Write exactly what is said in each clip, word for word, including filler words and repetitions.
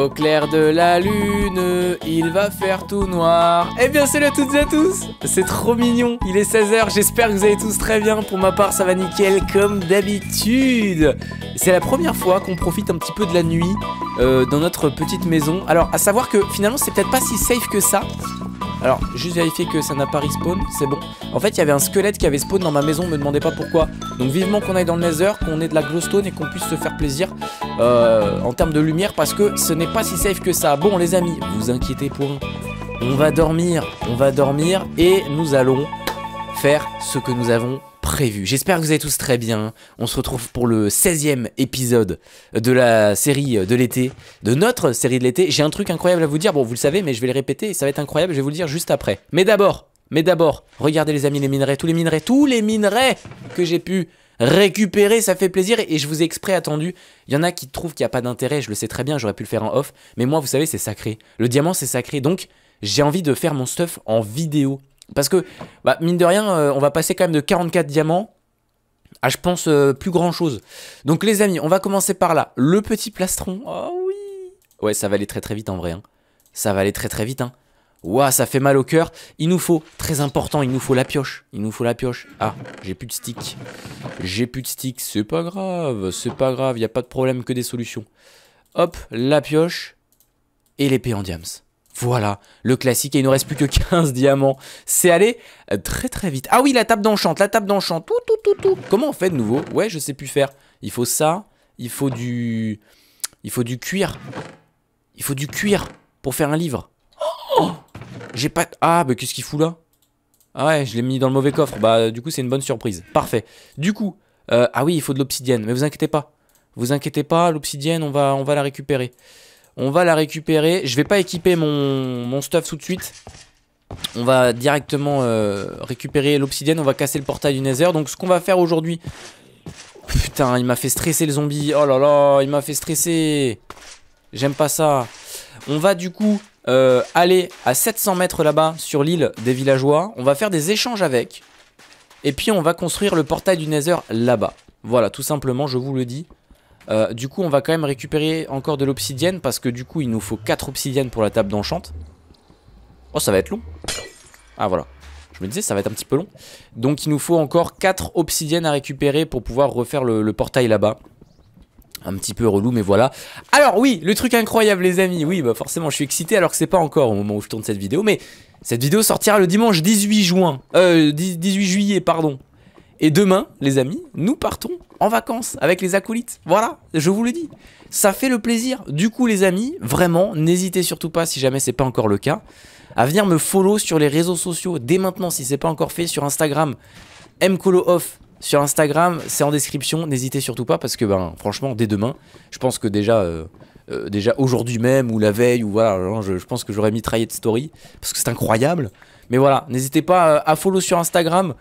Au clair de la lune, il va faire tout noir. Eh bien salut à toutes et à tous, c'est trop mignon. Il est seize heures, j'espère que vous allez tous très bien. Pour ma part ça va nickel comme d'habitude. C'est la première fois qu'on profite un petit peu de la nuit euh, dans notre petite maison. Alors à savoir que finalement c'est peut-être pas si safe que ça. Alors juste vérifier que ça n'a pas respawn, c'est bon. En fait il y avait un squelette qui avait spawn dans ma maison, me demandez pas pourquoi. Donc vivement qu'on aille dans le Nether, qu'on ait de la glowstone et qu'on puisse se faire plaisir euh, en termes de lumière, parce que ce n'est pas si safe que ça. Bon les amis, vous inquiétez pour nous. On va dormir, on va dormir et nous allons faire ce que nous avons prévu. J'espère que vous allez tous très bien. On se retrouve pour le seizième épisode de la série de l'été, de notre série de l'été. J'ai un truc incroyable à vous dire. Bon, vous le savez, mais je vais le répéter. Et ça va être incroyable. Je vais vous le dire juste après. Mais d'abord, mais d'abord, regardez les amis, les minerais, tous les minerais, tous les minerais que j'ai pu récupérer. Ça fait plaisir. Et je vous ai exprès attendu. Il y en a qui trouvent qu'il n'y a pas d'intérêt. Je le sais très bien. J'aurais pu le faire en off. Mais moi, vous savez, c'est sacré. Le diamant, c'est sacré. Donc, j'ai envie de faire mon stuff en vidéo. Parce que, bah, mine de rien, euh, on va passer quand même de quarante-quatre diamants à, je pense, euh, plus grand chose. Donc, les amis, on va commencer par là. Le petit plastron. Oh oui. Ouais, ça va aller très très vite en vrai. Hein. Ça va aller très très vite. Hein. Ouah, ça fait mal au cœur. Il nous faut, très important, il nous faut la pioche. Il nous faut la pioche. Ah, j'ai plus de stick. J'ai plus de stick. C'est pas grave. C'est pas grave. Il n'y a pas de problème, que des solutions. Hop, la pioche et l'épée en diams. Voilà, le classique, et il ne reste plus que quinze diamants. C'est allé très très vite. Ah oui, la table d'enchant, la table d'enchant, tout tout tout tout. Comment on fait de nouveau? Ouais, je sais plus faire. Il faut ça, il faut du... Il faut du cuir. Il faut du cuir pour faire un livre. Oh, j'ai pas... Ah, bah qu'est-ce qu'il fout là? Ah ouais, je l'ai mis dans le mauvais coffre. Bah du coup, c'est une bonne surprise. Parfait. Du coup, euh... ah oui, il faut de l'obsidienne. Mais vous inquiétez pas. Vous inquiétez pas, l'obsidienne, on va, on va la récupérer. On va la récupérer. Je vais pas équiper mon, mon stuff tout de suite. On va directement euh, récupérer l'obsidienne. On va casser le portail du Nether. Donc ce qu'on va faire aujourd'hui... Putain, il m'a fait stresser le zombie. Oh là là, il m'a fait stresser. J'aime pas ça. On va du coup euh, aller à sept cents mètres là-bas sur l'île des villageois. On va faire des échanges avec. Et puis on va construire le portail du Nether là-bas. Voilà, tout simplement, je vous le dis. Euh, du coup on va quand même récupérer encore de l'obsidienne, parce que du coup il nous faut quatre obsidiennes pour la table d'enchant. Oh, ça va être long. Ah voilà, je me disais ça va être un petit peu long. Donc il nous faut encore quatre obsidiennes à récupérer pour pouvoir refaire le, le portail là-bas. Un petit peu relou, mais voilà. Alors oui, le truc incroyable les amis. Oui, bah forcément je suis excité, alors que c'est pas encore au moment où je tourne cette vidéo. Mais cette vidéo sortira le dimanche dix-huit juin euh, dix-huit juillet pardon. Et demain, les amis, nous partons en vacances avec les acolytes. Voilà, je vous le dis. Ça fait le plaisir. Du coup, les amis, vraiment, n'hésitez surtout pas, si jamais c'est pas encore le cas, à venir me follow sur les réseaux sociaux dès maintenant, si c'est pas encore fait, sur Instagram. MColo off sur Instagram, c'est en description. N'hésitez surtout pas, parce que, ben, franchement, dès demain, je pense que déjà, euh, euh, déjà aujourd'hui même ou la veille ou voilà, je, je pense que j'aurais mitraillé de story, parce que c'est incroyable. Mais voilà, n'hésitez pas à, à follow sur Instagram.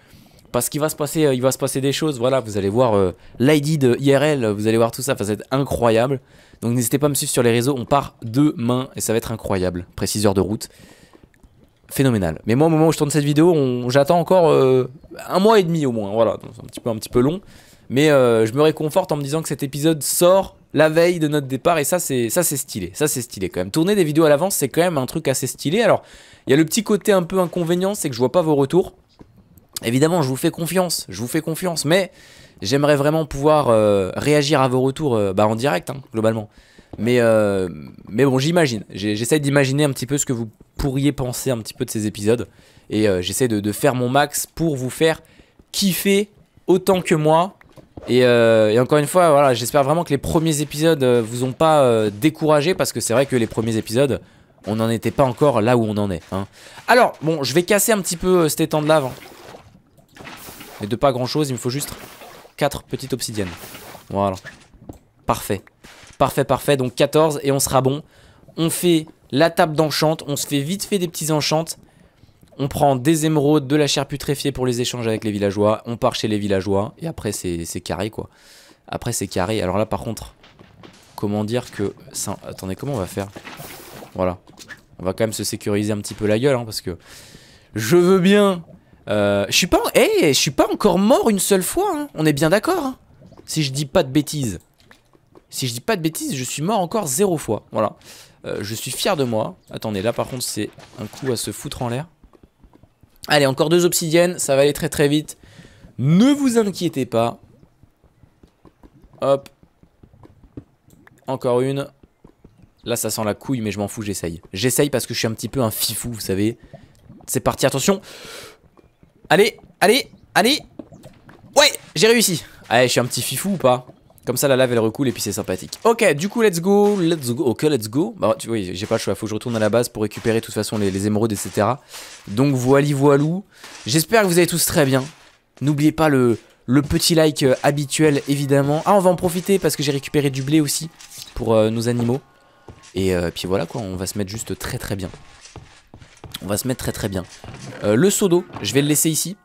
Parce qu'il va se passer, il va se passer des choses, voilà, vous allez voir euh, l'I D de I R L, vous allez voir tout ça, ça va être incroyable. Donc n'hésitez pas à me suivre sur les réseaux, on part demain et ça va être incroyable. Après six heures de route, phénoménal. Mais moi au moment où je tourne cette vidéo, j'attends encore euh, un mois et demi au moins, voilà, c'est un petit peu, un petit peu long. Mais euh, je me réconforte en me disant que cet épisode sort la veille de notre départ, et ça c'est ça c'est stylé, ça c'est stylé quand même. Tourner des vidéos à l'avance, c'est quand même un truc assez stylé. Alors il y a le petit côté un peu inconvénient, c'est que je vois pas vos retours. Évidemment, je vous fais confiance, je vous fais confiance, mais j'aimerais vraiment pouvoir euh, réagir à vos retours euh, bah, en direct, hein, globalement. Mais, euh, mais bon, j'imagine, j'essaie d'imaginer un petit peu ce que vous pourriez penser un petit peu de ces épisodes. Et euh, j'essaie de, de faire mon max pour vous faire kiffer autant que moi. Et, euh, et encore une fois, voilà, j'espère vraiment que les premiers épisodes vous ont pas euh, découragé, parce que c'est vrai que les premiers épisodes... on n'en était pas encore là où on en est, hein. Alors, bon, je vais casser un petit peu euh, cet étang de lave, hein. Mais de pas grand chose, il me faut juste quatre petites obsidiennes. Voilà. Parfait. Parfait, parfait. Donc quatorze et on sera bon. On fait la table d'enchant. On se fait vite fait des petits enchants. On prend des émeraudes, de la chair putréfiée pour les échanges avec les villageois. On part chez les villageois. Et après, c'est carré, quoi. Après, c'est carré. Alors là, par contre, comment dire que... Ça... Attendez, comment on va faire? Voilà. On va quand même se sécuriser un petit peu la gueule, hein, parce que je veux bien... Euh, je suis pas, hey, je suis pas encore mort une seule fois, hein. On est bien d'accord, hein. Si je dis pas de bêtises. Si je dis pas de bêtises, je suis mort encore zéro fois. Voilà. Euh, je suis fier de moi. Attendez, là par contre, c'est un coup à se foutre en l'air. Allez, encore deux obsidiennes. Ça va aller très très vite. Ne vous inquiétez pas. Hop. Encore une. Là, ça sent la couille, mais je m'en fous, j'essaye. J'essaye parce que je suis un petit peu un fifou, vous savez. C'est parti, attention. Allez, allez, allez. Ouais, j'ai réussi. Allez, je suis un petit fifou ou pas? Comme ça, la lave, elle recoule et puis c'est sympathique. Ok, du coup, let's go, let's go, ok, let's go. Bah, tu vois, j'ai pas le choix, faut que je retourne à la base pour récupérer de toute façon les, les émeraudes, et cetera. Donc, voili, voilou. J'espère que vous allez tous très bien. N'oubliez pas le, le petit like habituel, évidemment. Ah, on va en profiter parce que j'ai récupéré du blé aussi pour euh, nos animaux. Et euh, puis voilà quoi, on va se mettre juste très très bien. On va se mettre très très bien. Euh, le seau d'eau, je vais le laisser ici.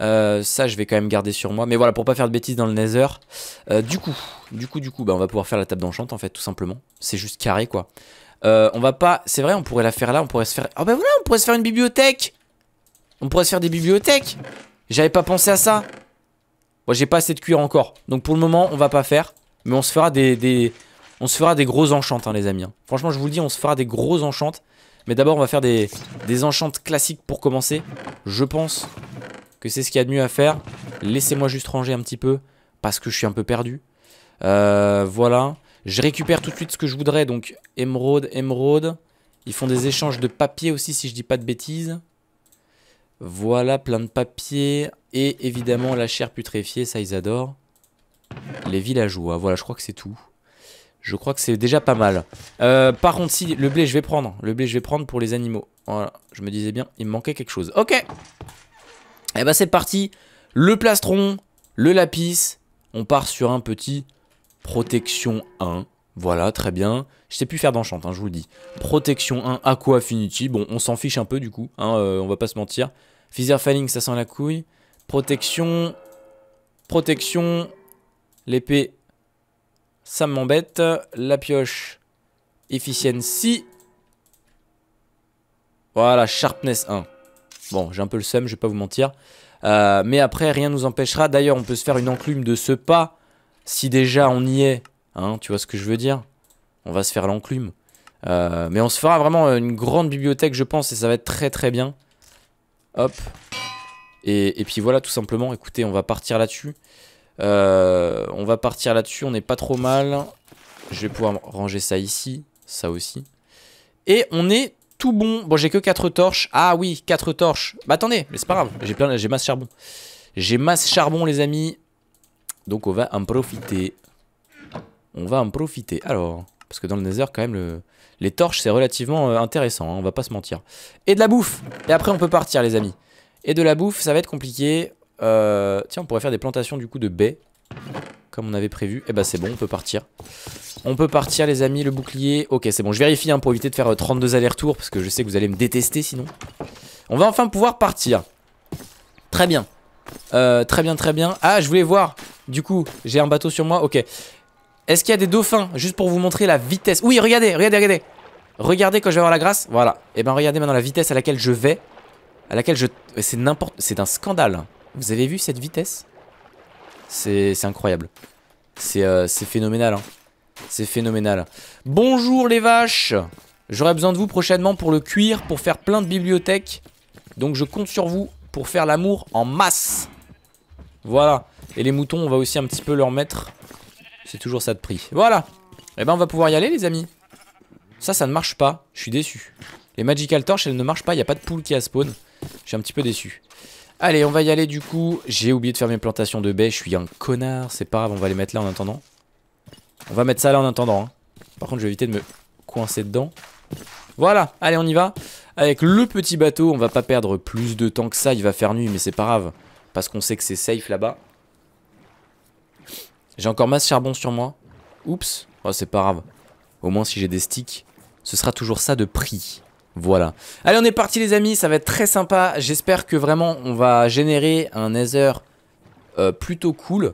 Euh, ça je vais quand même garder sur moi. Mais voilà, pour pas faire de bêtises dans le Nether. euh, Du coup, du coup, du coup, bah, on va pouvoir faire la table d'enchant en fait, tout simplement. C'est juste carré quoi. euh, On va pas, c'est vrai on pourrait la faire là, on pourrait se faire... Ah oh, bah voilà, on pourrait se faire une bibliothèque. On pourrait se faire des bibliothèques. J'avais pas pensé à ça. Moi j'ai pas assez de cuir encore. Donc pour le moment on va pas faire. Mais on se fera des... des... On se fera des gros enchantes hein, les amis. Franchement je vous le dis, on se fera des gros enchantes. Mais d'abord on va faire des, des enchantes classiques pour commencer. Je pense que c'est ce qu'il y a de mieux à faire. Laissez-moi juste ranger un petit peu parce que je suis un peu perdu. euh, Voilà. Je récupère tout de suite ce que je voudrais. Donc émeraude, émeraude. Ils font des échanges de papier aussi si je dis pas de bêtises. Voilà, plein de papier. Et évidemment la chair putréfiée, ça ils adorent. Les villageois, voilà je crois que c'est tout. Je crois que c'est déjà pas mal. Euh, par contre, si le blé, je vais prendre. Le blé, je vais prendre pour les animaux. Voilà, je me disais bien, il me manquait quelque chose. Ok. Eh ben, c'est parti. Le plastron, le lapis. On part sur un petit protection un. Voilà, très bien. Je sais plus faire d'enchante, hein, je vous le dis. Protection un, Aqua Affinity. Bon, on s'en fiche un peu du coup. Hein, euh, on va pas se mentir. Feather Falling, ça sent la couille. Protection. Protection. L'épée. Ça m'embête. La pioche. Efficiency. Voilà, Sharpness un. Bon, j'ai un peu le seum, je vais pas vous mentir. Euh, mais après, rien nous empêchera. D'ailleurs, on peut se faire une enclume de ce pas. Si déjà on y est. Hein, tu vois ce que je veux dire? On va se faire l'enclume. Euh, mais on se fera vraiment une grande bibliothèque, je pense. Et ça va être très très bien. Hop. Et, et puis voilà, tout simplement. Écoutez, on va partir là-dessus. Euh, on va partir là-dessus, on n'est pas trop mal. Je vais pouvoir ranger ça ici, ça aussi. Et on est tout bon. Bon, j'ai que quatre torches. Ah oui, quatre torches. Bah attendez, mais c'est pas grave, j'ai plein, j'ai masse charbon. J'ai masse charbon les amis. Donc on va en profiter. On va en profiter. Alors, parce que dans le Nether quand même le... les torches c'est relativement euh, intéressant hein, on va pas se mentir. Et de la bouffe. Et après on peut partir les amis. Et de la bouffe ça va être compliqué. Euh, tiens on pourrait faire des plantations du coup de baies comme on avait prévu. Et bah c'est bon, on peut partir. On peut partir les amis, le bouclier. Ok c'est bon, je vérifie hein, pour éviter de faire euh, trente-deux allers-retours parce que je sais que vous allez me détester sinon. On va enfin pouvoir partir. Très bien. euh, Très bien très bien. Ah je voulais voir. Du coup j'ai un bateau sur moi. Ok. Est-ce qu'il y a des dauphins? Juste pour vous montrer la vitesse. Oui regardez, regardez, regardez. Regardez quand je vais avoir la grâce. Voilà. Et ben regardez maintenant la vitesse à laquelle je vais. À laquelle je... C'est n'importe... C'est un scandale. Vous avez vu cette vitesse? C'est incroyable. C'est euh, phénoménal. Hein. C'est phénoménal. Bonjour les vaches. J'aurai besoin de vous prochainement pour le cuir, pour faire plein de bibliothèques. Donc je compte sur vous pour faire l'amour en masse. Voilà. Et les moutons, on va aussi un petit peu leur mettre. C'est toujours ça de prix. Voilà. Et ben on va pouvoir y aller les amis. Ça, ça ne marche pas. Je suis déçu. Les Magical Torches, elles ne marchent pas. Il n'y a pas de poule qui a spawn. Je suis un petit peu déçu. Allez, on va y aller du coup. J'ai oublié de faire mes plantations de baies. Je suis un connard. C'est pas grave, on va les mettre là en attendant. On va mettre ça là en attendant. Hein. Par contre, je vais éviter de me coincer dedans. Voilà, allez, on y va. Avec le petit bateau, on va pas perdre plus de temps que ça. Il va faire nuit, mais c'est pas grave. Parce qu'on sait que c'est safe là-bas. J'ai encore masse charbon sur moi. Oups, oh, c'est pas grave. Au moins, si j'ai des sticks, ce sera toujours ça de prix. Voilà. Allez, on est parti les amis, ça va être très sympa. J'espère que vraiment on va générer un Nether euh, plutôt cool.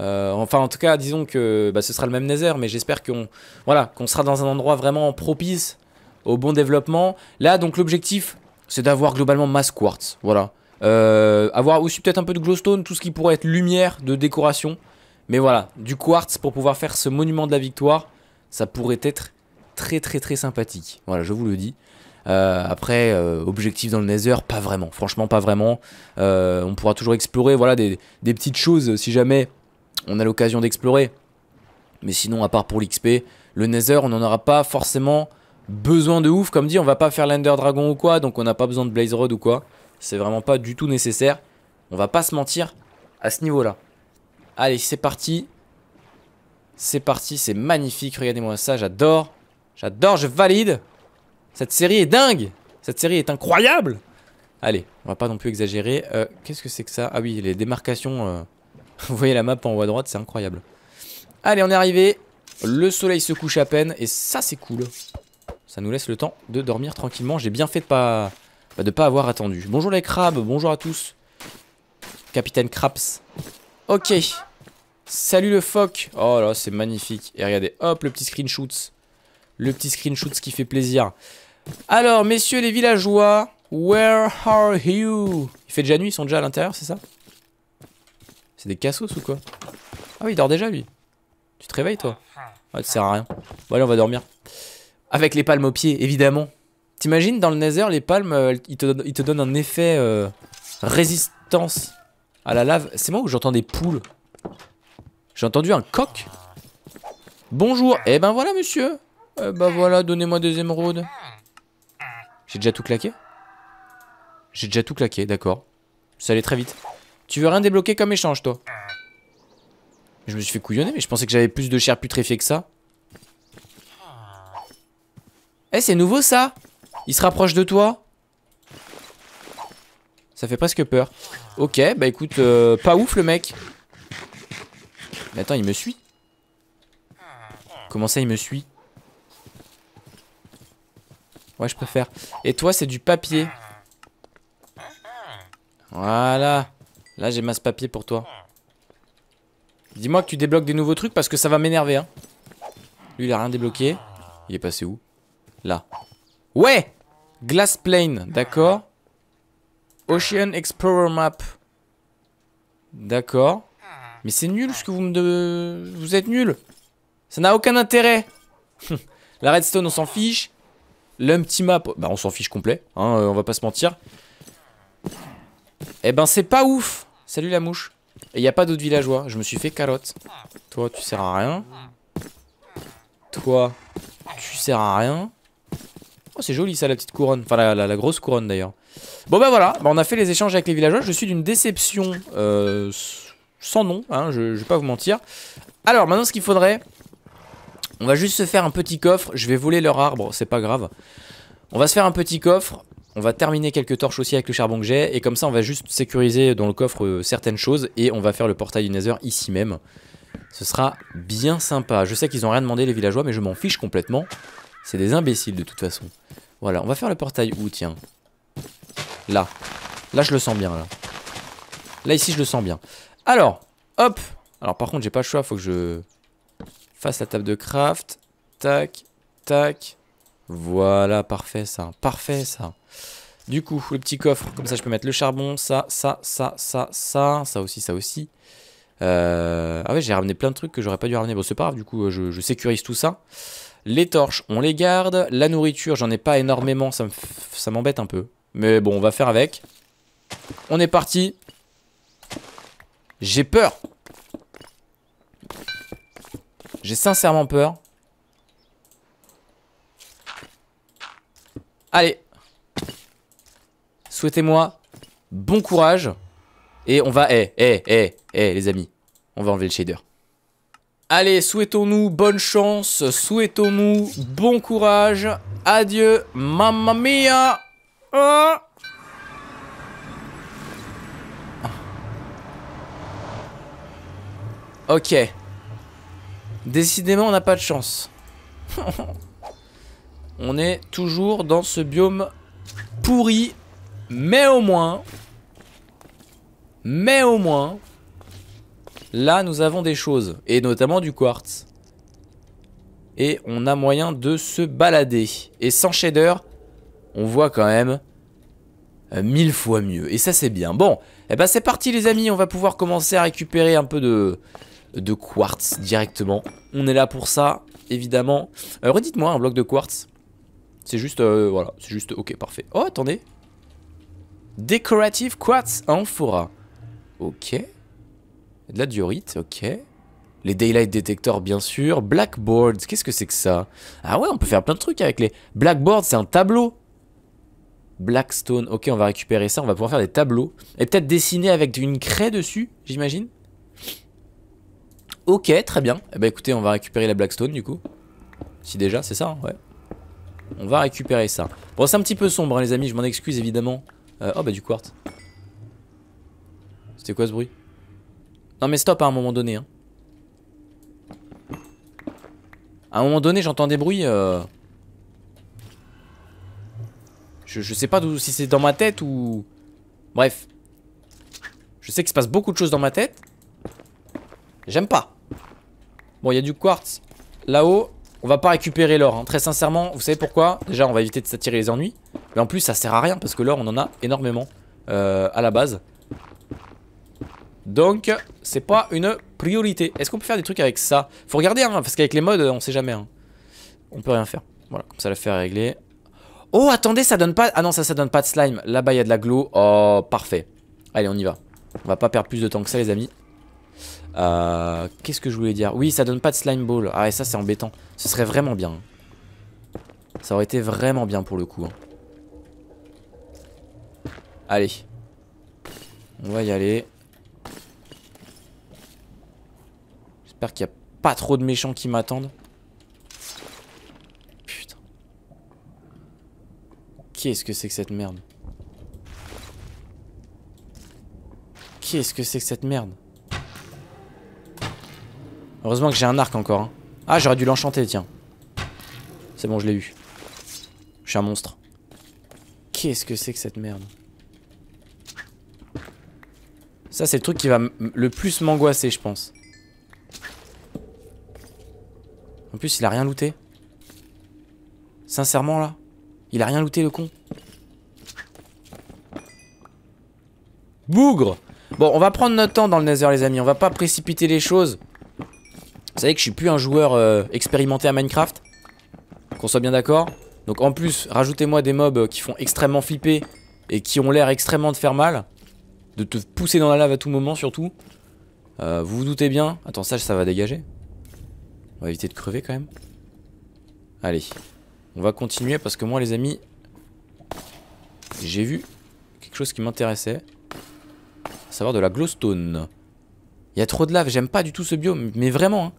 Euh, enfin, en tout cas, disons que bah, ce sera le même Nether, mais j'espère qu'on voilà, qu'on sera dans un endroit vraiment propice au bon développement. Là, donc l'objectif, c'est d'avoir globalement masse quartz. Voilà. Euh, avoir aussi peut-être un peu de glowstone, tout ce qui pourrait être lumière de décoration. Mais voilà, du quartz pour pouvoir faire ce monument de la victoire, ça pourrait être très très très sympathique. Voilà, je vous le dis. Euh, après, euh, objectif dans le Nether, pas vraiment. Franchement, pas vraiment. Euh, on pourra toujours explorer, voilà, des, des petites choses si jamais on a l'occasion d'explorer. Mais sinon, à part pour l'X P, le Nether, on n'en aura pas forcément besoin de ouf. Comme dit, on va pas faire l'Ender Dragon ou quoi, donc on n'a pas besoin de Blaze Rod ou quoi. C'est vraiment pas du tout nécessaire. On va pas se mentir à ce niveau-là. Allez, c'est parti. C'est parti, c'est magnifique. Regardez-moi ça, j'adore. J'adore, je valide. Cette série est dingue. Cette série est incroyable. Allez, on va pas non plus exagérer. Euh, Qu'est-ce que c'est que ça? Ah oui, les démarcations. Euh... Vous voyez la map en haut à droite, c'est incroyable. Allez, on est arrivé. Le soleil se couche à peine. Et ça, c'est cool. Ça nous laisse le temps de dormir tranquillement. J'ai bien fait de pas, de pas avoir attendu. Bonjour les crabes, bonjour à tous. Capitaine Craps. Ok. Salut le phoque. Oh là, c'est magnifique. Et regardez, hop, le petit screenshot. Le petit screenshot qui fait plaisir. Alors, messieurs les villageois, where are you? Il fait déjà nuit, ils sont déjà à l'intérieur, c'est ça? C'est des cassos ou quoi? Ah oui, il dort déjà lui. Tu te réveilles toi? Ouais, ça sert à rien. Bon allez, on va dormir. Avec les palmes aux pieds, évidemment. T'imagines, dans le Nether, les palmes, euh, ils, te, ils te donnent un effet euh, résistance à la lave. C'est moi où j'entends des poules? J'ai entendu un coq. Bonjour. Eh ben voilà, monsieur. Eh ben voilà, donnez-moi des émeraudes. J'ai déjà tout claqué? J'ai déjà tout claqué, d'accord. Ça allait très vite. Tu veux rien débloquer comme échange, toi? Je me suis fait couillonner, mais je pensais que j'avais plus de chair putréfiée que ça. Eh, c'est nouveau ça! Il se rapproche de toi! Ça fait presque peur. Ok, bah écoute, euh, pas ouf le mec. Mais attends, il me suit? Comment ça, il me suit? Ouais, je préfère. Et toi, c'est du papier. Voilà. Là, j'ai masse papier pour toi. Dis-moi que tu débloques des nouveaux trucs parce que ça va m'énerver. Hein. Lui, il a rien débloqué. Il est passé où? Là. Ouais! Glass Plane, d'accord. Ocean Explorer Map. D'accord. Mais c'est nul ce que vous me... De... Vous êtes nul. Ça n'a aucun intérêt. La redstone, on s'en fiche. L'umpty map, bah on s'en fiche complet. Hein, euh, on va pas se mentir. Eh ben c'est pas ouf. Salut la mouche. Et y a pas d'autres villageois. Je me suis fait carotte. Toi, tu sers à rien. Toi, tu sers à rien. Oh, c'est joli ça, la petite couronne. Enfin, la, la, la grosse couronne d'ailleurs. Bon, bah voilà, bah, on a fait les échanges avec les villageois. Je suis d'une déception euh, sans nom, hein, je, je vais pas vous mentir. Alors, maintenant, ce qu'il faudrait, on va juste se faire un petit coffre. Je vais voler leur arbre, c'est pas grave. On va se faire un petit coffre. On va terminer quelques torches aussi avec le charbon que j'ai. Et comme ça, on va juste sécuriser dans le coffre euh, certaines choses. Et on va faire le portail du Nether ici même. Ce sera bien sympa. Je sais qu'ils ont rien demandé, les villageois, mais je m'en fiche complètement. C'est des imbéciles de toute façon. Voilà, on va faire le portail où, tiens? Là. Là, je le sens bien, là. Là, ici, je le sens bien. Alors, hop. Alors, par contre, j'ai pas le choix. Faut que je fasse la table de craft. Tac, tac. Voilà, parfait, ça. Parfait, ça. Du coup, le petit coffre. Comme ça, je peux mettre le charbon. Ça, ça, ça, ça, ça. Ça aussi, ça aussi. Euh... Ah ouais, j'ai ramené plein de trucs que j'aurais pas dû ramener. Bon, c'est pas grave. Du coup, je, je sécurise tout ça. Les torches, on les garde. La nourriture, j'en ai pas énormément. Ça m'embête un peu. Mais bon, on va faire avec. On est parti. J'ai peur. J'ai sincèrement peur. Allez. Souhaitez-moi bon courage. Et on va... Eh, eh, eh, eh, les amis. On va enlever le shader. Allez, souhaitons-nous bonne chance, souhaitons-nous bon courage. Adieu, mamma mia. Oh. Ok. Décidément, on n'a pas de chance. On est toujours dans ce biome pourri. Mais au moins... Mais au moins... Là, nous avons des choses, et notamment du quartz. Et on a moyen de se balader. Et sans shader, on voit quand même euh, mille fois mieux. Et ça, c'est bien. Bon, et eh ben c'est parti les amis, on va pouvoir commencer à récupérer un peu de, de quartz directement. On est là pour ça, évidemment. Euh, Redites-moi un bloc de quartz. C'est juste, euh, voilà, c'est juste, ok, parfait. Oh, attendez. Décorative quartz à amphora. Ok. De la diorite, ok. Les daylight detectors, bien sûr. Blackboard, qu'est-ce que c'est que ça? Ah ouais, on peut faire plein de trucs avec les... Blackboard, c'est un tableau. Blackstone, ok, on va récupérer ça. On va pouvoir faire des tableaux. Et peut-être dessiner avec une craie dessus, j'imagine. Ok, très bien. Eh ben écoutez, on va récupérer la Blackstone, du coup. Si déjà, c'est ça, hein, ouais. On va récupérer ça. Bon, c'est un petit peu sombre, hein, les amis, je m'en excuse, évidemment. Euh, oh, bah du quartz. C'était quoi ce bruit? Non mais stop à un moment donné, hein. À un moment donné, j'entends des bruits. Euh... Je, je sais pas si c'est dans ma tête ou... Bref. Je sais qu'il se passe beaucoup de choses dans ma tête. J'aime pas. Bon, il y a du quartz là-haut. On va pas récupérer l'or, hein. Très sincèrement, vous savez pourquoi? Déjà, on va éviter de s'attirer les ennuis. Mais en plus, ça sert à rien parce que l'or, on en a énormément euh, à la base. Donc c'est pas une priorité. Est-ce qu'on peut faire des trucs avec ça? Faut regarder hein, parce qu'avec les mods on sait jamais hein. On peut rien faire. Voilà, comme ça l'affaire est réglée. Oh attendez, ça donne pas... Ah non, ça ça donne pas de slime. Là-bas il y a de la glow. Oh parfait. Allez on y va. On va pas perdre plus de temps que ça les amis. euh, Qu'est-ce que je voulais dire? Oui, ça donne pas de slime ball. Ah et ça c'est embêtant. Ce serait vraiment bien. Ça aurait été vraiment bien pour le coup hein. Allez, on va y aller. J'espère qu'il n'y a pas trop de méchants qui m'attendent. Putain. Qu'est-ce que c'est que cette merde? Qu'est-ce que c'est que cette merde? Heureusement que j'ai un arc encore. Hein. Ah, j'aurais dû l'enchanter, tiens. C'est bon, je l'ai eu. Je suis un monstre. Qu'est-ce que c'est que cette merde? Ça, c'est le truc qui va le plus m'angoisser, je pense. En plus il a rien looté. Sincèrement là, il a rien looté le con. Bougre. Bon on va prendre notre temps dans le Nether les amis. On va pas précipiter les choses. Vous savez que je suis plus un joueur euh, expérimenté à Minecraft. Qu'on soit bien d'accord. Donc en plus rajoutez moi des mobs qui font extrêmement flipper. Et qui ont l'air extrêmement de faire mal. De te pousser dans la lave à tout moment surtout. euh, Vous vous doutez bien. Attends ça ça va dégager. On va éviter de crever quand même. Allez, on va continuer parce que moi les amis, j'ai vu quelque chose qui m'intéressait, à savoir de la glowstone. Il y a trop de lave, j'aime pas du tout ce biome, mais vraiment hein.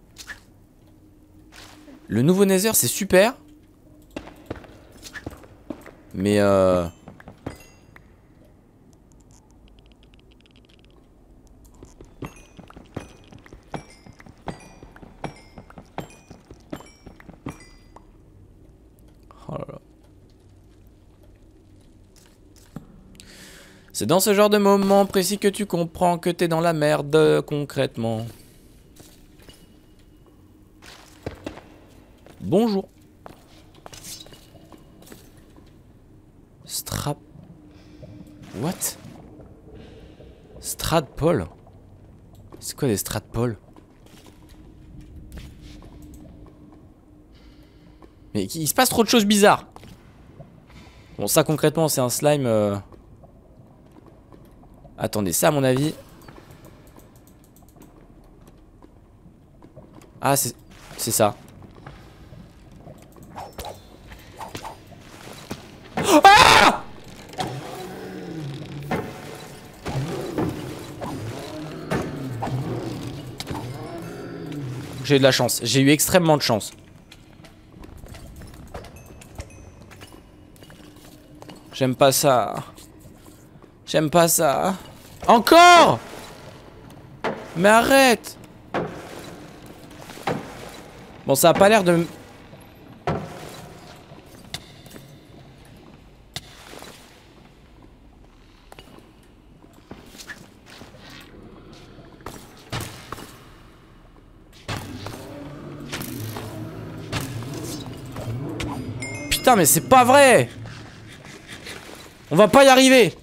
Le nouveau Nether c'est super. Mais euh... c'est dans ce genre de moment précis que tu comprends que t'es dans la merde concrètement. Bonjour. Strap. What? Stratpole. C'est quoi des stratpoles? Mais il se passe trop de choses bizarres. Bon ça concrètement c'est un slime... Euh... Attendez, ça à mon avis... Ah, c'est ça. Ah j'ai eu de la chance, j'ai eu extrêmement de chance. J'aime pas ça. J'aime pas ça. Encore! Mais arrête! Bon, ça a pas l'air de... Putain, mais c'est pas vrai! On va pas y arriver!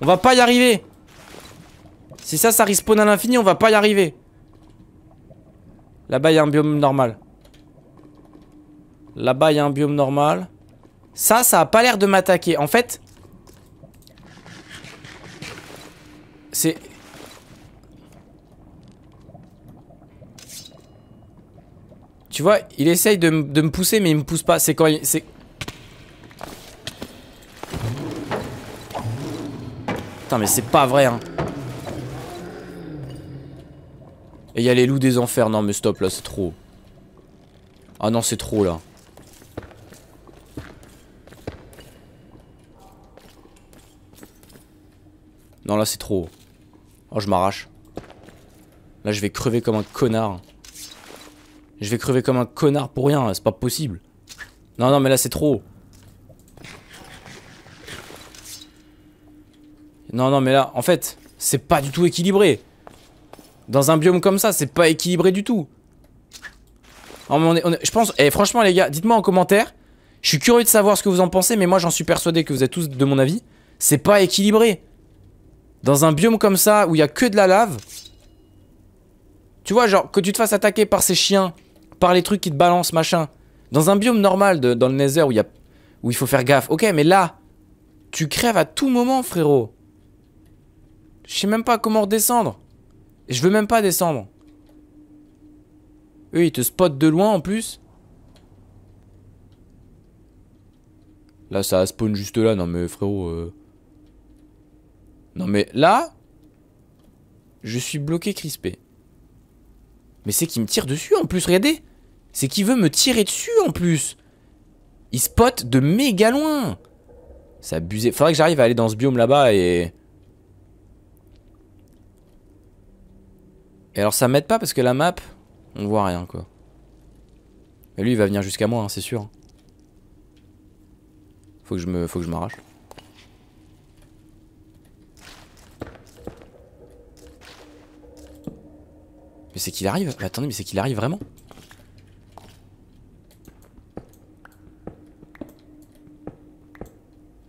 On va pas y arriver. Si ça, ça respawn à l'infini, on va pas y arriver. Là-bas, il y a un biome normal. Là-bas, il y a un biome normal. Ça, ça a pas l'air de m'attaquer. En fait... C'est... Tu vois, il essaye de, de me pousser, mais il me pousse pas. C'est quand il... Putain, mais c'est pas vrai, hein. Et il y a les loups des enfers. Non, mais stop, là, c'est trop. Ah non, c'est trop, là. Non, là, c'est trop. Oh, je m'arrache. Là, je vais crever comme un connard. Je vais crever comme un connard pour rien, c'est pas possible. Non, non, mais là, c'est trop. Non, non, mais là, en fait, c'est pas du tout équilibré. Dans un biome comme ça, c'est pas équilibré du tout. Non, mais on est, on est, je pense... Eh, franchement, les gars, dites-moi en commentaire. Je suis curieux de savoir ce que vous en pensez, mais moi, j'en suis persuadé que vous êtes tous de mon avis. C'est pas équilibré. Dans un biome comme ça, où il y a que de la lave... Tu vois, genre, que tu te fasses attaquer par ces chiens, par les trucs qui te balancent, machin. Dans un biome normal, de, dans le Nether, où, y a, où il faut faire gaffe. Ok, mais là, tu crèves à tout moment, frérot. Je sais même pas comment redescendre. Je veux même pas descendre. Eux, ils te spotent de loin, en plus. Là, ça spawn juste là. Non, mais frérot... Euh... Non, mais là... Je suis bloqué crispé. Mais c'est qu'il me tire dessus en plus, regardez. C'est qu'il veut me tirer dessus en plus. Il spot de méga loin. C'est abusé. Faudrait que j'arrive à aller dans ce biome là-bas et... Et alors ça m'aide pas parce que la map, on voit rien quoi. Mais lui il va venir jusqu'à moi, hein, c'est sûr. Faut que je me, faut que je m'arrache. Mais c'est qu'il arrive, mais attendez, mais c'est qu'il arrive vraiment.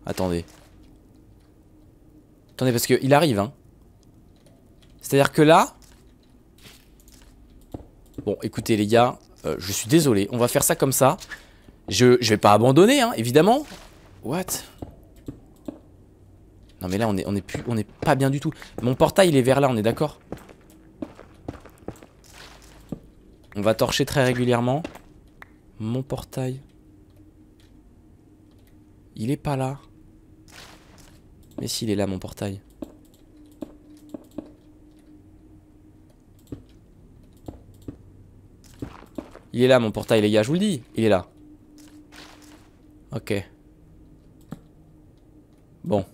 Attendez. Attendez, parce qu'il arrive, hein. C'est-à-dire que là... Bon, écoutez les gars, euh, je suis désolé, on va faire ça comme ça. Je, je vais pas abandonner, hein, évidemment. What? Non mais là, on est, on est plus, on est pas bien du tout. Mon portail, il est vers là, on est d'accord? On va torcher très régulièrement. Mon portail. Il est pas là. Mais s'il est là, mon portail. Il est là, mon portail, les gars, je vous le dis. Il est là. Ok. Bon.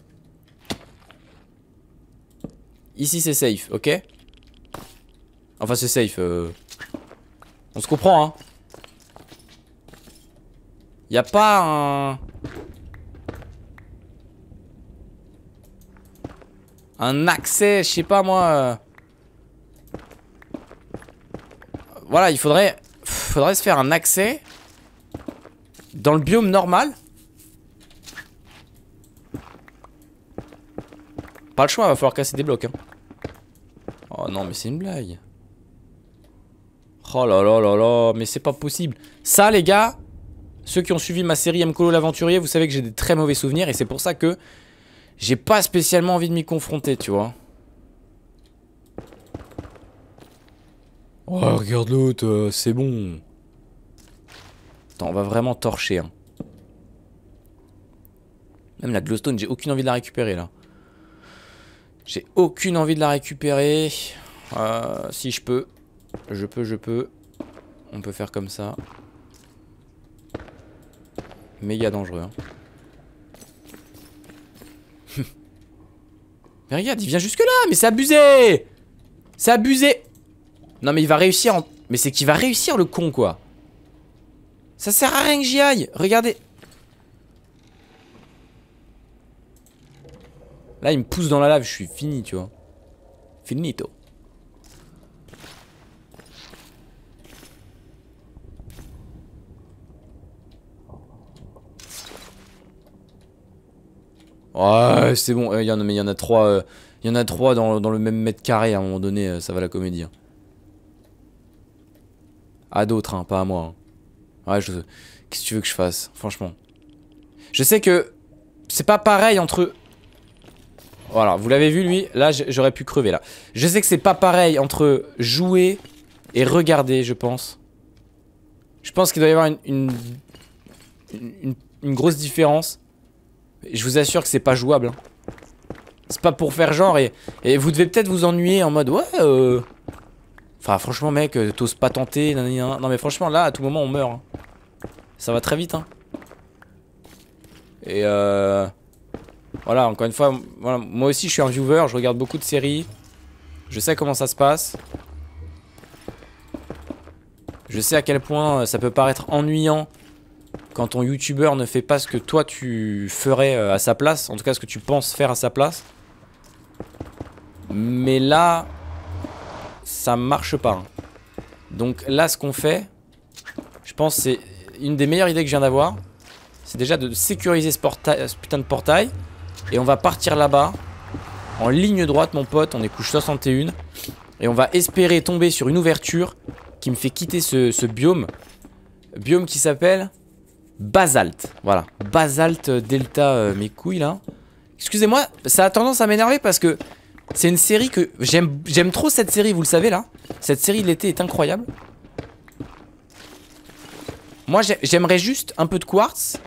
Ici, c'est safe, ok? Enfin, c'est safe, euh... On se comprend, hein. Y'a pas un... Un accès, je sais pas moi... Voilà, il faudrait... Faudrait se faire un accès... Dans le biome normal. Pas le choix, va falloir casser des blocs, hein. Oh non, mais c'est une blague. Oh là là là là, mais c'est pas possible. Ça les gars, ceux qui ont suivi ma série MColo l'aventurier, vous savez que j'ai des très mauvais souvenirs. Et c'est pour ça que j'ai pas spécialement envie de m'y confronter, tu vois. Oh regarde l'autre, euh, c'est bon. Attends, on va vraiment torcher, hein. Même la glowstone, j'ai aucune envie de la récupérer là. J'ai aucune envie de la récupérer. euh, Si je peux. Je peux, je peux. On peut faire comme ça. Méga dangereux, hein. Mais regarde, il vient jusque là. Mais c'est abusé. C'est abusé. Non mais il va réussir en... Mais c'est qu'il va réussir le con quoi. Ça sert à rien que j'y aille. Regardez. Là il me pousse dans la lave. Je suis fini, tu vois. Finito. Ouais, c'est bon, il y en a, mais il y en a trois. Euh, Il y en a trois dans, dans le même mètre carré, à un moment donné, ça va la comédie. À d'autres, hein, pas à moi. Hein. Ouais, je... Qu'est-ce que tu veux que je fasse, franchement. Je sais que c'est pas pareil entre... Voilà, vous l'avez vu, lui, là, j'aurais pu crever, là. Je sais que c'est pas pareil entre jouer et regarder, je pense. Je pense qu'il doit y avoir une... une... Une, une grosse différence. Je vous assure que c'est pas jouable, hein. C'est pas pour faire genre et, et vous devez peut-être vous ennuyer en mode ouais euh... Enfin franchement mec, t'oses pas tenter. Non mais franchement là à tout moment on meurt, hein. Ça va très vite, hein. Et euh... voilà, encore une fois, voilà. Moi aussi je suis un viewer, je regarde beaucoup de séries. Je sais comment ça se passe. Je sais à quel point ça peut paraître ennuyant quand ton youtubeur ne fait pas ce que toi tu ferais à sa place, en tout cas ce que tu penses faire à sa place. Mais là, ça marche pas. Donc là, ce qu'on fait, je pense c'est une des meilleures idées que je viens d'avoir. C'est déjà de sécuriser ce, portail, ce putain de portail. Et on va partir là-bas, en ligne droite mon pote, on est couche soixante et un. Et on va espérer tomber sur une ouverture qui me fait quitter ce, ce biome. Biome qui s'appelle... basalte, voilà, basalte delta, euh, mes couilles là. Excusez-moi, ça a tendance à m'énerver parce que c'est une série que j'aime, j'aime trop cette série, vous le savez là. Cette série de l'été est incroyable. Moi j'aimerais juste un peu de quartz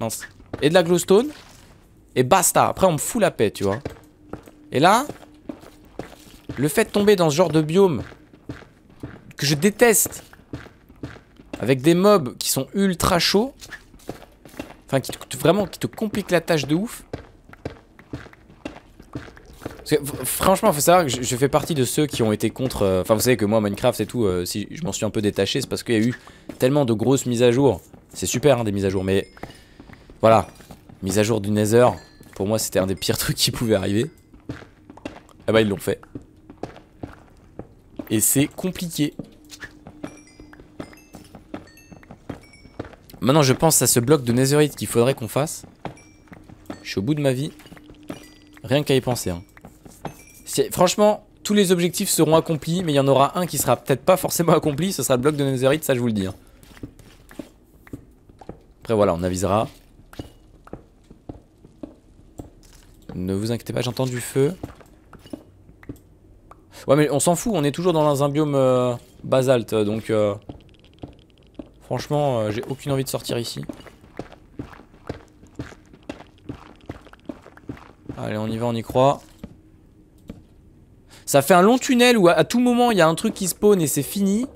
non, et de la glowstone et basta, après on me fout la paix, tu vois. Et là, le fait de tomber dans ce genre de biome que je déteste, avec des mobs qui sont ultra chauds, enfin qui te, vraiment qui te compliquent la tâche de ouf. Parce que, franchement, faut savoir que je, je fais partie de ceux qui ont été contre. Enfin, euh, vous savez que moi, Minecraft et tout, euh, si je m'en suis un peu détaché, c'est parce qu'il y a eu tellement de grosses mises à jour. C'est super, hein, des mises à jour, mais voilà, mise à jour du Nether. Pour moi, c'était un des pires trucs qui pouvait arriver. Ah bah ils l'ont fait. Et c'est compliqué. Maintenant je pense à ce bloc de Netherite qu'il faudrait qu'on fasse. Je suis au bout de ma vie. Rien qu'à y penser, hein. Franchement, tous les objectifs seront accomplis, mais il y en aura un qui sera peut-être pas forcément accompli. Ce sera le bloc de Netherite, ça je vous le dis, hein. Après voilà, on avisera. Ne vous inquiétez pas, j'entends du feu. Ouais mais on s'en fout, on est toujours dans un biome euh, basalte, donc... Euh Franchement, euh, j'ai aucune envie de sortir ici. Allez, on y va, on y croit. Ça fait un long tunnel où à, à tout moment, il y a un truc qui spawn et c'est fini.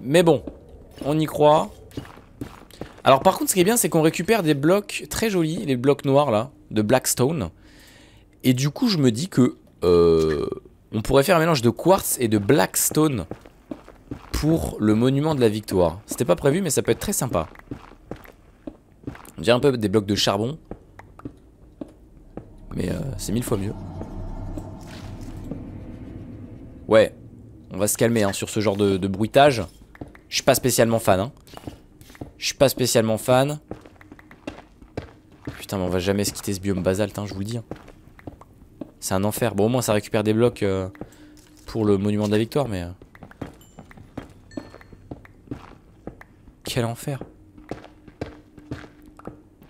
Mais bon, on y croit. Alors par contre, ce qui est bien, c'est qu'on récupère des blocs très jolis, les blocs noirs là, de Blackstone. Et du coup, je me dis que euh, on pourrait faire un mélange de quartz et de Blackstone pour le monument de la victoire. C'était pas prévu mais ça peut être très sympa. On dirait un peu des blocs de charbon, mais euh, c'est mille fois mieux. Ouais, on va se calmer, hein, sur ce genre de, de bruitage. Je suis pas spécialement fan, hein. Je suis pas spécialement fan. Putain mais on va jamais se quitter ce biome basalte, hein, je vous le dis. C'est un enfer. Bon au moins ça récupère des blocs euh, pour le monument de la victoire, mais... Euh... Quel enfer.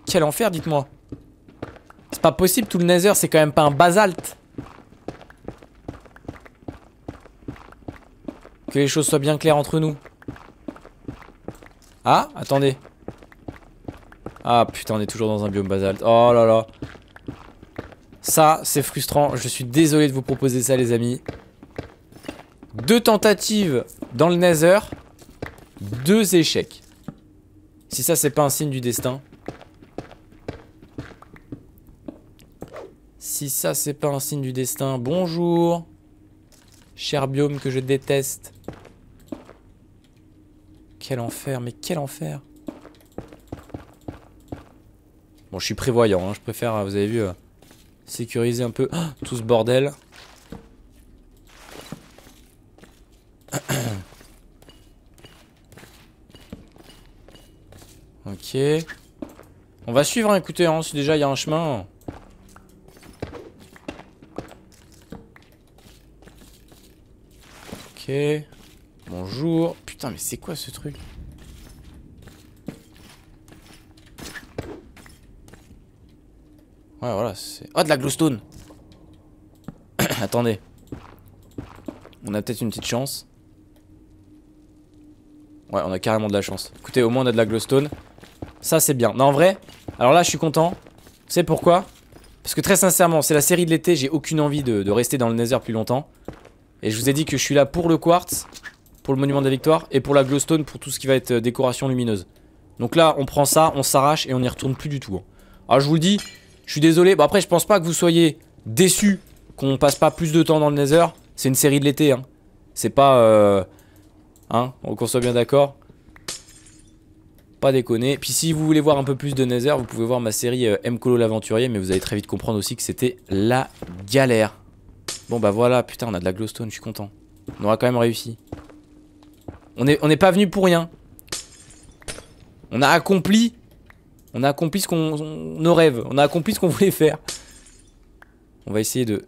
Quel enfer, dites-moi. C'est pas possible, tout le Nether, c'est quand même pas un basalte. Que les choses soient bien claires entre nous. Ah, attendez. Ah putain, on est toujours dans un biome basalte. Oh là là. Ça, c'est frustrant. Je suis désolé de vous proposer ça, les amis. Deux tentatives dans le Nether. Deux échecs. Si ça c'est pas un signe du destin. Si ça c'est pas un signe du destin. Bonjour, cher biome que je déteste. Quel enfer, mais quel enfer. Bon je suis prévoyant, hein. Je préfère, vous avez vu, euh, sécuriser un peu ah, tout ce bordel. Ok. On va suivre, hein, écoutez, hein, si déjà il y a un chemin. Ok. Bonjour. Putain, mais c'est quoi ce truc? Ouais, voilà, c'est... Oh, de la glowstone. Attendez. On a peut-être une petite chance. Ouais, on a carrément de la chance. Écoutez, au moins on a de la glowstone. Ça, c'est bien. Non, en vrai, alors là, je suis content. Tu sais pourquoi? Parce que très sincèrement, c'est la série de l'été. J'ai aucune envie de, de rester dans le Nether plus longtemps. Et je vous ai dit que je suis là pour le quartz, pour le monument de la victoire, et pour la glowstone, pour tout ce qui va être décoration lumineuse. Donc là, on prend ça, on s'arrache et on n'y retourne plus du tout. Alors je vous le dis, je suis désolé. Bon, après, je pense pas que vous soyez déçus qu'on passe pas plus de temps dans le Nether. C'est une série de l'été, hein. C'est pas... Euh... Hein, qu'on soit bien d'accord. Pas déconner. Puis si vous voulez voir un peu plus de Nether, vous pouvez voir ma série euh, MColo l'aventurier. Mais vous allez très vite comprendre aussi que c'était la galère. Bon bah voilà, putain, on a de la glowstone, je suis content. On aura quand même réussi. On est, on n'est pas venu pour rien. On a accompli. On a accompli ce qu'on... nos rêves. On a accompli ce qu'on voulait faire. On va essayer de...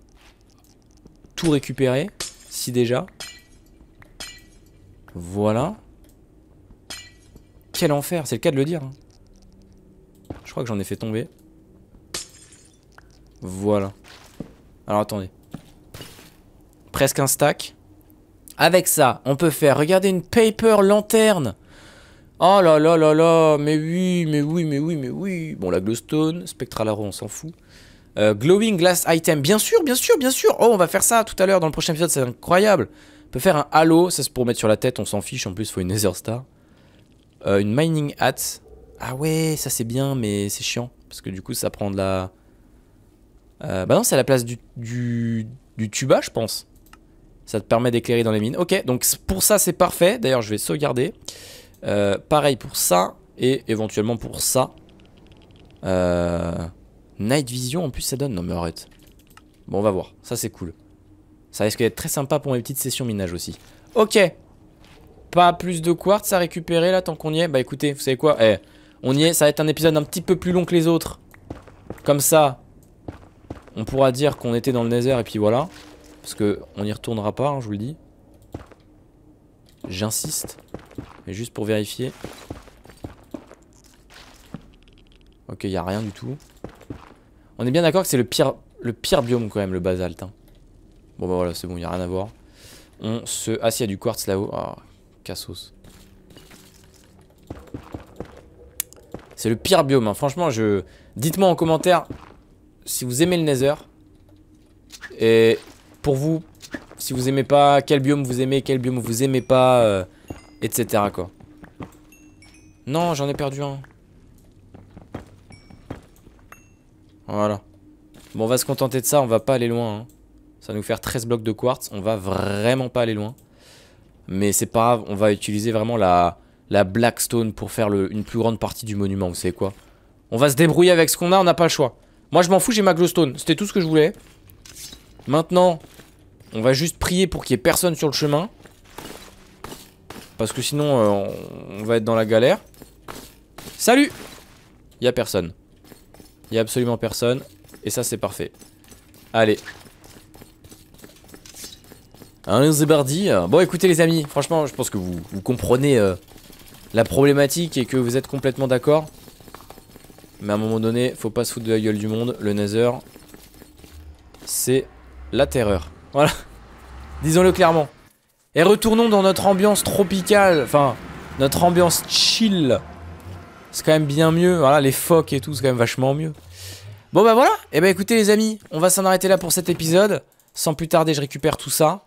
tout récupérer, si déjà. Voilà. Quel enfer, c'est le cas de le dire. Je crois que j'en ai fait tomber. Voilà. Alors attendez. Presque un stack. Avec ça, on peut faire, regardez, une paper lanterne. Oh là là là là, mais oui, mais oui, mais oui, mais oui. Bon, la glowstone, spectral arrow, on s'en fout. Euh, glowing glass item, bien sûr, bien sûr, bien sûr. Oh, on va faire ça tout à l'heure dans le prochain épisode, c'est incroyable. On peut faire un halo, ça c'est pour mettre sur la tête, on s'en fiche, en plus faut une Nether Star. Euh, une mining hat. Ah ouais, ça c'est bien, mais c'est chiant. Parce que du coup ça prend de la... Euh, bah non, c'est à la place du, du, du tuba, je pense. Ça te permet d'éclairer dans les mines. Ok, donc pour ça c'est parfait. D'ailleurs je vais sauvegarder. Euh, pareil pour ça, et éventuellement pour ça. Euh... Night Vision, en plus ça donne... Non mais arrête. Bon, on va voir, ça c'est cool. Ça risque d'être très sympa pour mes petites sessions minage aussi. Ok. Pas plus de quartz à récupérer là tant qu'on y est. Bah écoutez, vous savez quoi, eh, on y est, ça va être un épisode un petit peu plus long que les autres. Comme ça, on pourra dire qu'on était dans le Nether et puis voilà. Parce que on n'y retournera pas, hein, je vous le dis. J'insiste. Mais juste pour vérifier. Ok, il n'y a rien du tout. On est bien d'accord que c'est le pire, le pire biome quand même, le basalte. Hein. Bon bah voilà, c'est bon, il n'y a rien à voir. On se... Ah si, il y a du quartz là-haut. Ah, oh, cassos. C'est le pire biome, hein. Franchement, je... Dites-moi en commentaire si vous aimez le Nether. Et pour vous, si vous aimez pas, quel biome vous aimez, quel biome vous aimez pas, euh, et cetera quoi. Non, j'en ai perdu un. Voilà. Bon, on va se contenter de ça, on va pas aller loin, hein. Ça va nous faire treize blocs de quartz, on va vraiment pas aller loin. Mais c'est pas grave, on va utiliser vraiment la, la blackstone pour faire le, une plus grande partie du monument, vous savez quoi. On va se débrouiller avec ce qu'on a, on n'a pas le choix. Moi je m'en fous, j'ai ma glowstone, c'était tout ce que je voulais. Maintenant, on va juste prier pour qu'il y ait personne sur le chemin. Parce que sinon, euh, on, on va être dans la galère. Salut! Il n'y a personne. Il n'y a absolument personne. Et ça c'est parfait. Allez. Allez, c'est parti. Bon, écoutez les amis, franchement je pense que vous, vous comprenez euh, la problématique et que vous êtes complètement d'accord. Mais à un moment donné, faut pas se foutre de la gueule du monde. Le Nether, c'est la terreur. Voilà. Disons-le clairement. Et retournons dans notre ambiance tropicale. Enfin, notre ambiance chill. C'est quand même bien mieux, voilà, les phoques et tout, c'est quand même vachement mieux. Bon bah voilà, et bah écoutez les amis, on va s'en arrêter là pour cet épisode. Sans plus tarder, je récupère tout ça.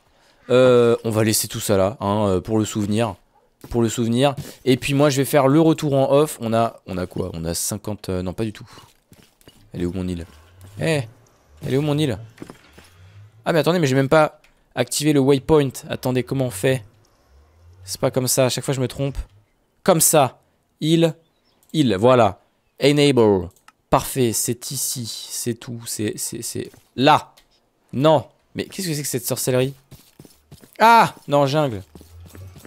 Euh, on va laisser tout ça là, hein, pour le souvenir. Pour le souvenir. Et puis moi je vais faire le retour en off. On a, on a quoi? On a cinquante... Euh, non, pas du tout. Elle est où mon île? Eh, hey, elle est où mon île? Ah mais attendez, mais j'ai même pas activé le waypoint. Attendez, comment on fait? C'est pas comme ça, à chaque fois je me trompe. Comme ça, île... Il, voilà. Enable. Parfait, c'est ici. C'est tout. C'est là. Non. Mais qu'est-ce que c'est que cette sorcellerie? Ah! Non, jungle.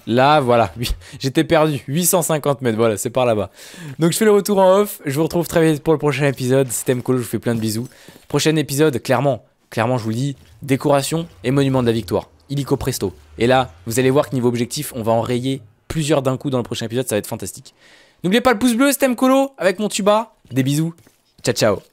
Là, voilà. J'étais perdu. huit cent cinquante mètres. Voilà, c'est par là-bas. Donc, je fais le retour en off. Je vous retrouve très vite pour le prochain épisode. C'était MColo. Je vous fais plein de bisous. Prochain épisode, clairement. Clairement, je vous le dis. Décoration et monument de la victoire. illico presto. Et là, vous allez voir que niveau objectif, on va enrayer plusieurs d'un coup dans le prochain épisode, ça va être fantastique. N'oubliez pas le pouce bleu, c'était MColo avec mon tuba. Des bisous, ciao ciao.